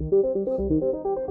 Wow.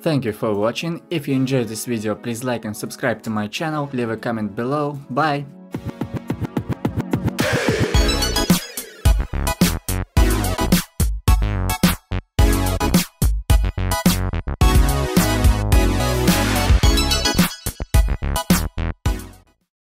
Thank you for watching. If you enjoyed this video, please like and subscribe to my channel, leave a comment below, bye!